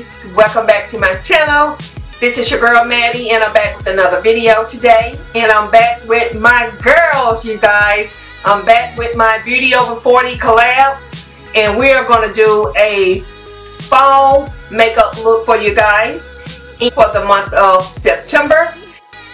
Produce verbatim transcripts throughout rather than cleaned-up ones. ladies, welcome back to my channel. This is your girl Maddie, and I'm back with another video today. And I'm back with my girls, you guys. I'm back with my Beauty Over forty collab, and we are going to do a fall makeup look for you guys for the month of September.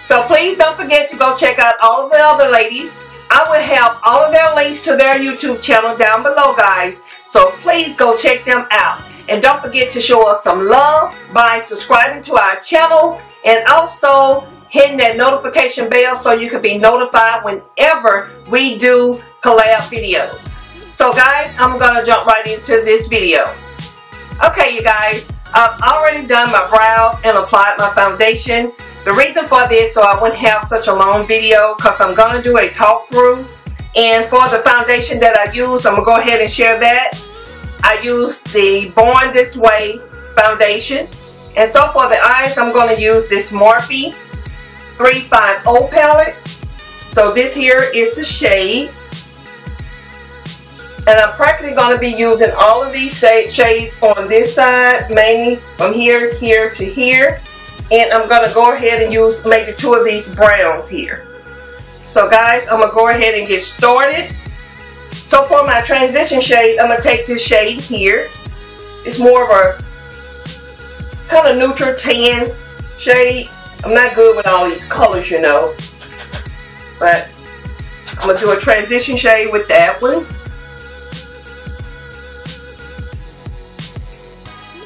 So please don't forget to go check out all of the other ladies. I will have all of their links to their YouTube channel down below, guys. So please go check them out. And don't forget to show us some love by subscribing to our channel and also hitting that notification bell so you can be notified whenever we do collab videos. So guys, I'm going to jump right into this video. Okay, you guys, I've already done my brows and applied my foundation. The reason for this, so I wouldn't have such a long video, because I'm going to do a talk through. And for the foundation that I use, I'm going to go ahead and share that. I use the Born This Way foundation. And so for the eyes, I'm going to use this Morphe three fifty palette. So this here is the shade. And I'm practically going to be using all of these shades on this side, mainly from here, here to here. And I'm going to go ahead and use maybe two of these browns here. So guys, I'm going to go ahead and get started. So for my transition shade, I'm going to take this shade here. It's more of a kind of neutral tan shade. I'm not good with all these colors, you know. But I'm going to do a transition shade with that one.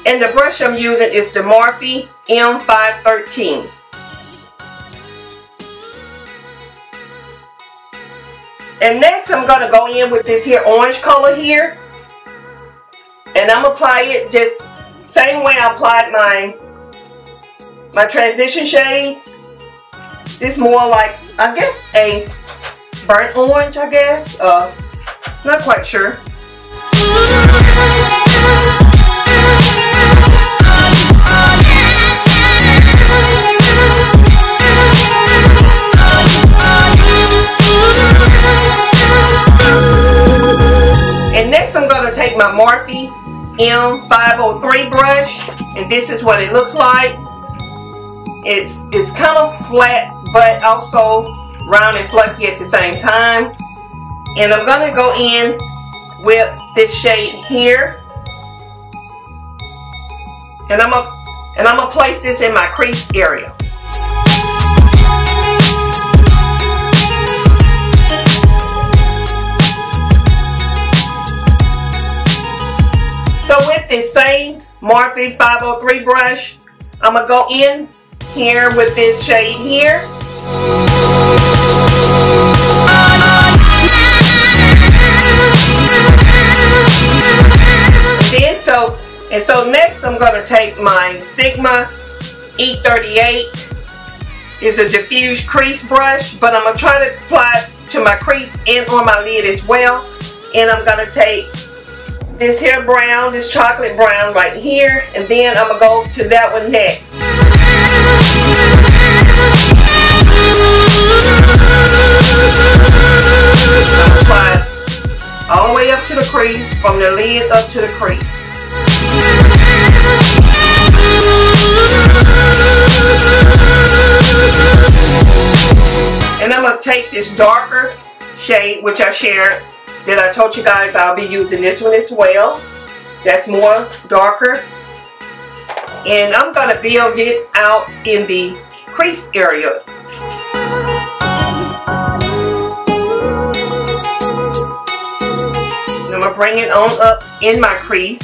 And the brush I'm using is the Morphe M five thirteen. And next, I'm going to go in with this here orange color here. And I'm going to apply it just same way I applied my, my transition shade. This more like, I guess, a burnt orange, I guess. Uh, not quite sure. And next I'm going to take my Morphe M five oh three brush, and this is what it looks like. It's, it's kind of flat, but also round and fluffy at the same time. And I'm going to go in with this shade here. And I'm gonna, and I'm going to place this in my crease area. So with this same Morphe five oh three brush, I'm going to go in here with this shade here. Then so, and so next I'm going to take my Sigma E thirty-eight. It's a diffuse crease brush, but I'm going to try to apply it to my crease and on my lid as well. And I'm going to take this hair brown, this chocolate brown right here, and then I'm going to go to that one next. Apply it all the way up to the crease, from the lid up to the crease. And I'm going to take this darker shade, which I shared, that I told you guys I'll be using this one as well. That's more darker. And I'm going to build it out in the crease area. And I'm going to bring it on up in my crease.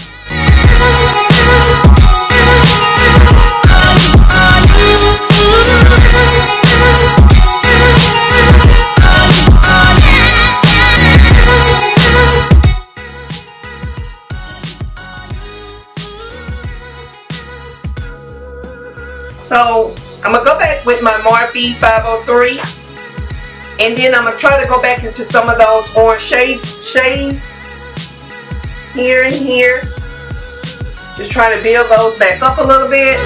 So I'm going to go back with my Morphe five oh three, and then I'm going to try to go back into some of those orange shades, shades here and here. Just trying to build those back up a little bit.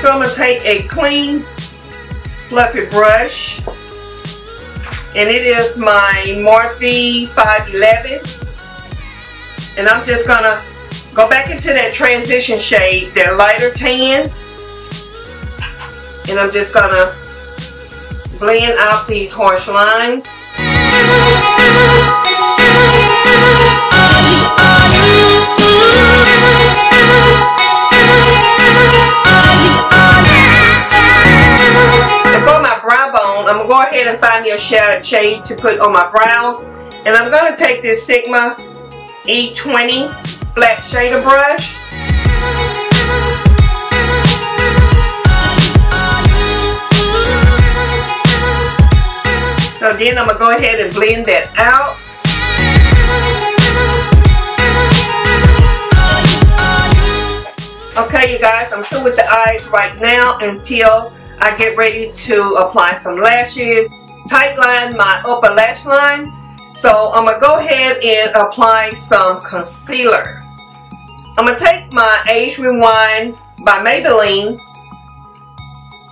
So I'm going to take a clean fluffy brush, and it is my Morphe five eleven, and I'm just gonna go back into that transition shade, that lighter tan, and I'm just gonna blend out these harsh lines. And for my brow bone, I'm going to go ahead and find me a shaded shade to put on my brows. And I'm going to take this Sigma E twenty flat shader brush. So then I'm going to go ahead and blend that out. Okay, you guys, I'm through with the eyes right now until I get ready to apply some lashes. Tight line my upper lash line. So I'm going to go ahead and apply some concealer. I'm going to take my Age Rewind by Maybelline.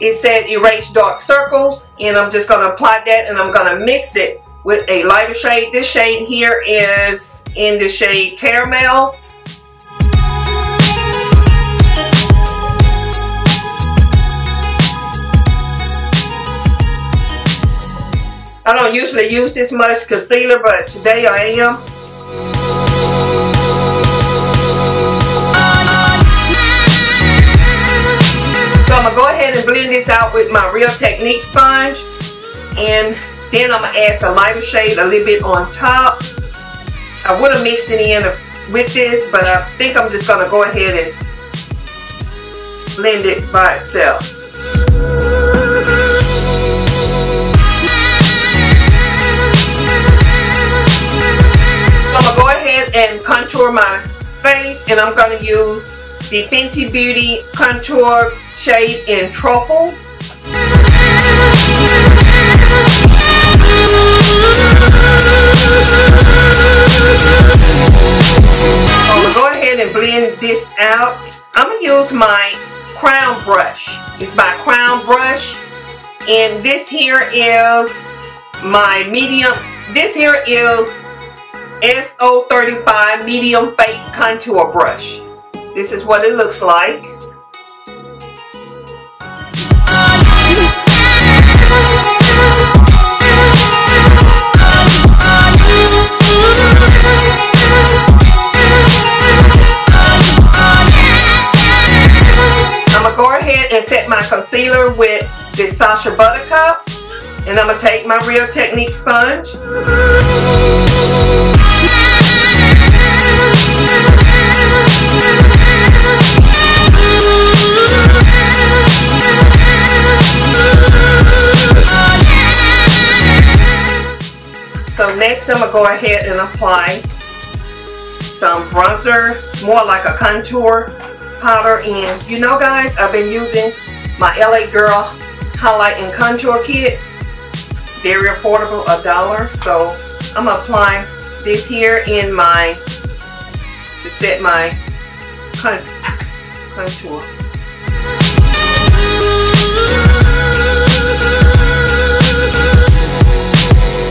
It said erase dark circles, and I'm just going to apply that, and I'm going to mix it with a lighter shade. This shade here is in the shade Caramel. I don't usually use this much concealer, but today I am. So I'm going to go ahead and blend this out with my Real Techniques sponge. And then I'm going to add the lighter shade a little bit on top. I would have mixed it in with this, but I think I'm just going to go ahead and blend it by itself. And contour my face, and I'm going to use the Fenty Beauty contour shade in Truffle. I'm going to go ahead and blend this out. I'm going to use my crown brush. It's my crown brush, and this here is my medium. This here is S O thirty-five medium face contour brush. This is what it looks like. I'm gonna go ahead and set my concealer with this Sasha Buttercup, and I'm gonna take my Real Techniques sponge. So next I'm going to go ahead and apply some bronzer, more like a contour powder. And you know, guys, I've been using my L A Girl highlight and contour kit. Very affordable, a dollar. So I'm going to apply this here in my, to set my contour.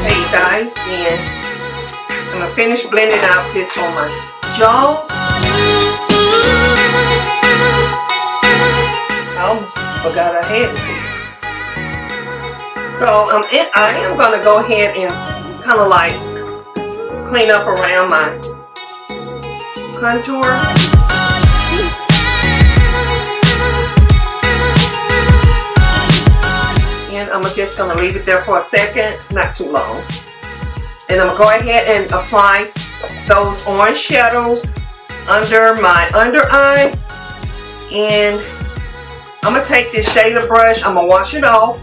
Hey guys, and I'm gonna finish blending out this on my jaws. I almost forgot I had it here. So um, and I am gonna go ahead and kind of like clean up around my contour. And I'm just going to leave it there for a second, not too long. And I'm going to go ahead and apply those orange shadows under my under eye. And I'm going to take this shader brush, I'm going to wash it off.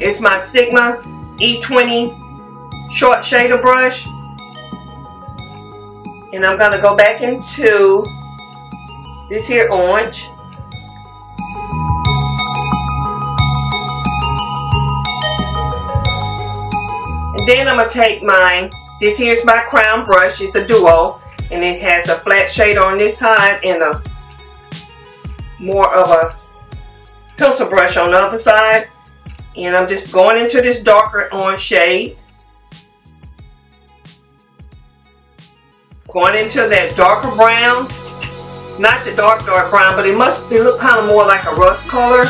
It's my Sigma E twenty short shader brush. And I'm going to go back into this here orange. And then I'm going to take my, this here's my crown brush. It's a duo. And it has a flat shade on this side and a more of a pencil brush on the other side. And I'm just going into this darker orange shade. Going into that darker brown. Not the dark, dark brown, but it must it look kind of more like a rust color.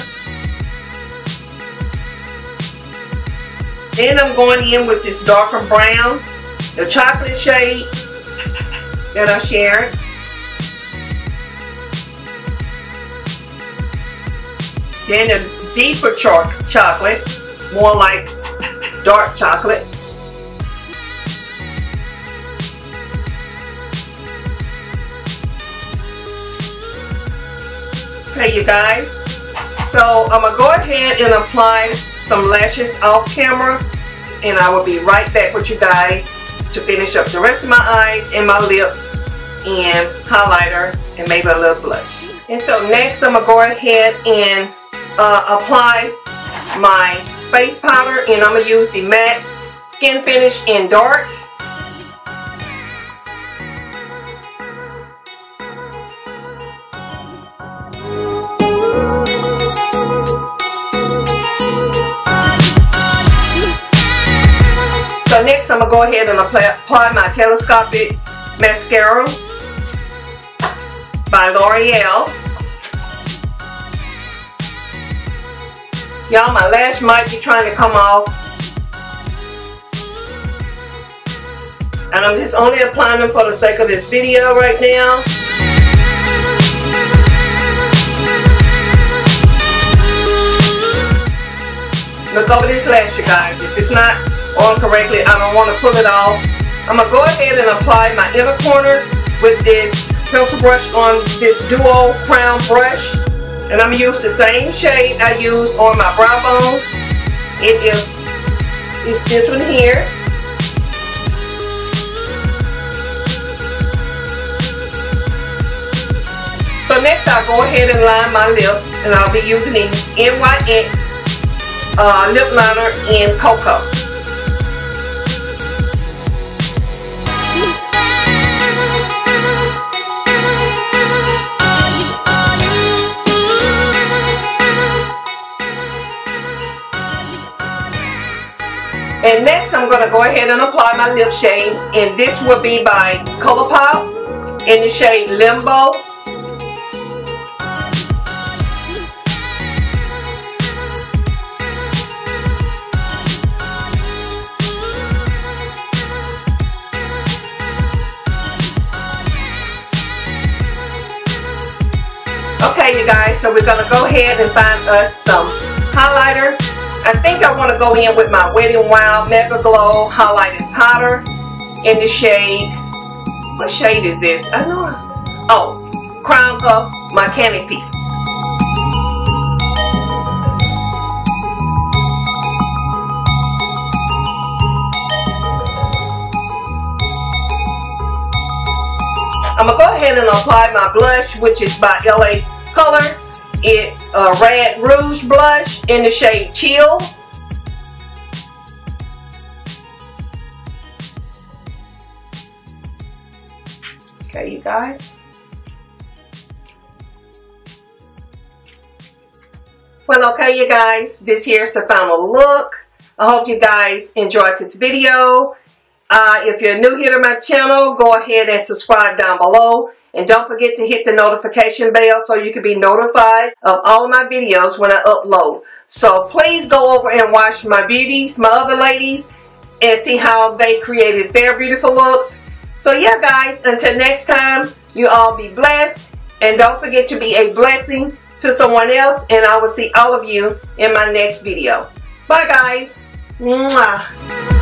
Then I'm going in with this darker brown, the chocolate shade that I shared. Then the deeper chocolate, more like dark chocolate. Okay, you guys. So I'm going to go ahead and apply some lashes off camera, and I will be right back with you guys to finish up the rest of my eyes and my lips and highlighter and maybe a little blush. And so next I'm going to go ahead and uh, apply my face powder, and I'm going to use the matte skin finish in dark. So next I'm going to go ahead and apply, apply my Telescopic Mascara by L'Oreal. Y'all, my lash might be trying to come off. And I'm just only applying them for the sake of this video right now. Look over this lash, you guys. If it's not on correctly, I don't want to pull it off. I'm going to go ahead and apply my inner corner with this pencil brush on this duo crown brush, and I'm going to use the same shade I used on my brow bone. It is it's this one here. So next I'll go ahead and line my lips, and I'll be using the N Y X uh, lip liner in Coco. And next I'm going to go ahead and apply my lip shade, and this will be by ColourPop in the shade Limbo. Okay, you guys, so we're going to go ahead and find us some highlighter. I think I want to go in with my Wet n' Wild Mega Glow Highlighting Powder in the shade, what shade is this? I know, I, oh, Crown Puff, my Canopy. I'm going to go ahead and apply my blush, which is by L A Color. It's a Red Rouge blush in the shade Chill. Okay, you guys. Well, okay, you guys. This here's the final look. I hope you guys enjoyed this video. Uh, if you're new here to my channel, go ahead and subscribe down below. And don't forget to hit the notification bell so you can be notified of all my videos when I upload. So please go over and watch my beauties, my other ladies, and see how they created their beautiful looks. So yeah, guys, until next time, you all be blessed. And don't forget to be a blessing to someone else. And I will see all of you in my next video. Bye, guys. Mwah.